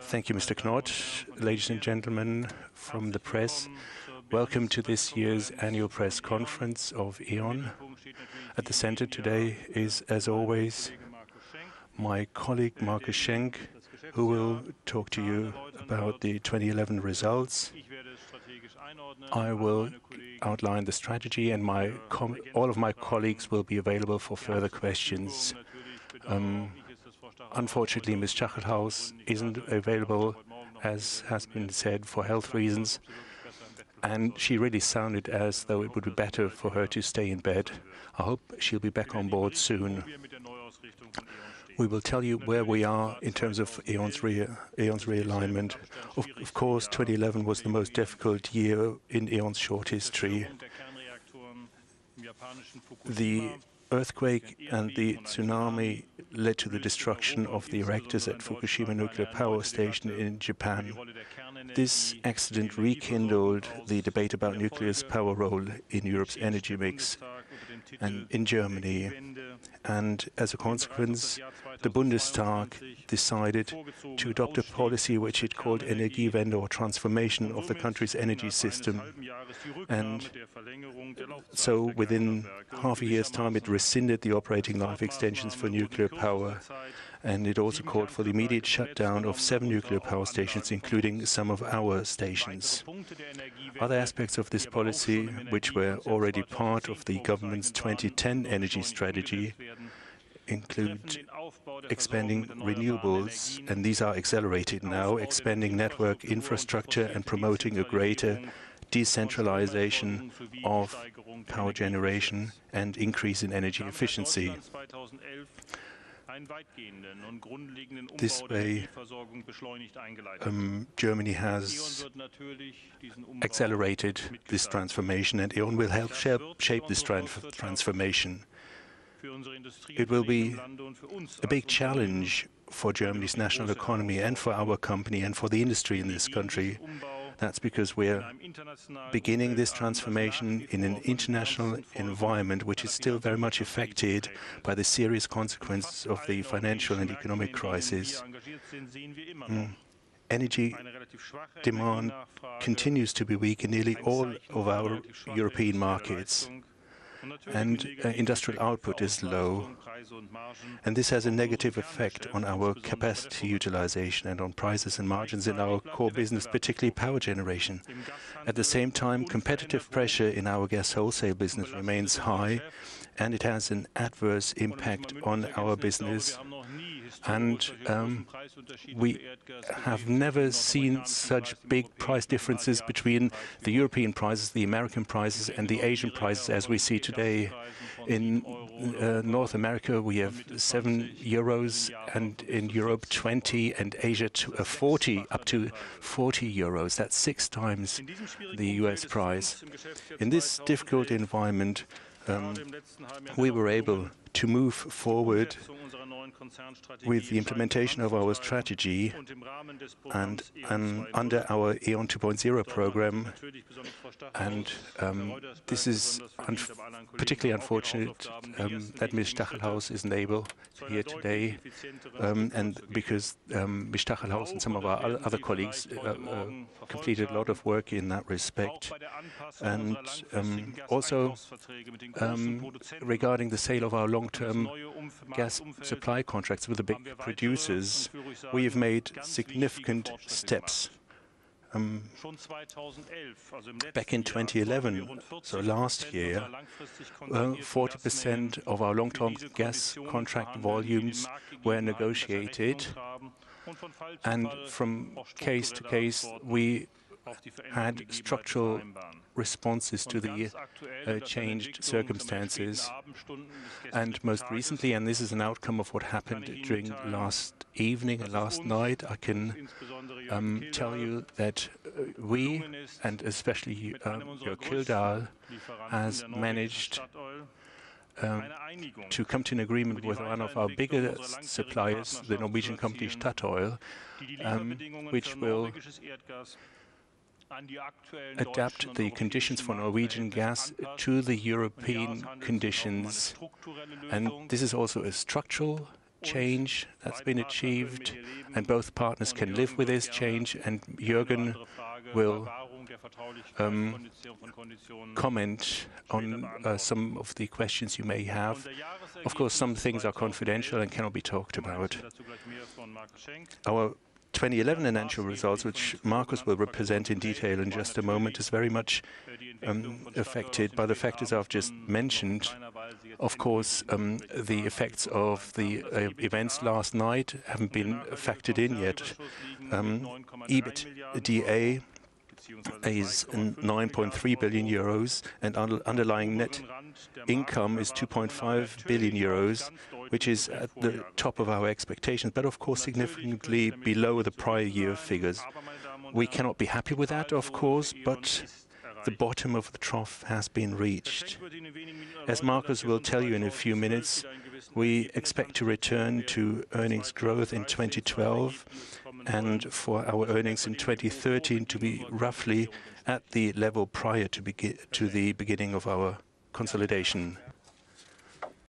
Thank you, Mr. Knott. Ladies and gentlemen from the press, welcome to this year's annual press conference of E.ON. At the center today is, as always, my colleague Markus Schenk, who will talk to you about the 2011 results. I will outline the strategy, and all of my colleagues will be available for further questions. Unfortunately, Ms. Schacherhaus isn't available, as has been said, for health reasons, and she really sounded as though it would be better for her to stay in bed. I hope she'll be back on board soon. We will tell you where we are in terms of E.ON's realignment. Of course, 2011 was the most difficult year in E.ON's short history. The earthquake and the tsunami led to the destruction of the reactors at Fukushima nuclear power station in Japan. This accident rekindled the debate about nuclear's power role in Europe's energy mix and in Germany. And as a consequence, the Bundestag decided to adopt a policy which it called Energiewende, or transformation of the country's energy system. And so within half a year's time, it rescinded the operating life extensions for nuclear power. And it also called for the immediate shutdown of 7 nuclear power stations, including some of our stations. Other aspects of this policy, which were already part of the government's 2010 energy strategy, include expanding renewables, and these are accelerated now, expanding network infrastructure and promoting a greater decentralization of power generation and increase in energy efficiency. This way, Germany has accelerated this transformation, and E.ON will help shape this transformation. It will be a big challenge for Germany's national economy and for our company and for the industry in this country. That's because we're beginning this transformation in an international environment which is still very much affected by the serious consequences of the financial and economic crisis. Energy demand continues to be weak in nearly all of our European markets, and industrial output is low, and this has a negative effect on our capacity utilization and on prices and margins in our core business, particularly power generation. At the same time, competitive pressure in our gas wholesale business remains high, and it has an adverse impact on our business. And we have never seen such big price differences between the European prices, the American prices, and the Asian prices as we see today. In North America, we have €7, and in Europe, 20, and Asia, 40, up to 40 euros. That's 6 times the US price. In this difficult environment, we were able to move forward with the implementation of our strategy and under our E.ON 2.0 program. And this is particularly unfortunate that Ms. Stachelhaus isn't able here today, and because Ms. Stachelhaus and some of our other colleagues completed a lot of work in that respect. And also regarding the sale of our long-term gas supply contracts with the big producers, we have made significant steps. Back in 2011, so last year, 40% of our long-term gas contract volumes were negotiated, and from case to case we had structural responses to the changed circumstances. And most recently, and this is an outcome of what happened during last evening and last night, I can tell you that we, and especially Kildal, has managed to come to an agreement with one of our bigger suppliers, the Norwegian company Statoil, which will adapt the conditions for Norwegian gas to the European conditions. And this is also a structural change that's been achieved, and both partners can live with this change, and Jürgen will comment on some of the questions you may have. Of course, some things are confidential and cannot be talked about. Our 2011 financial results, which Markus will represent in detail in just a moment, is very much affected by the factors I've just mentioned. Of course, the effects of the events last night haven't been factored in yet. EBITDA is 9.3 billion euros, and underlying net income is 2.5 billion euros, which is at the top of our expectations, but of course significantly below the prior year figures. We cannot be happy with that, of course, but the bottom of the trough has been reached. As Markus will tell you in a few minutes, we expect to return to earnings growth in 2012, and for our earnings in 2013 to be roughly at the level prior to the beginning of our consolidation.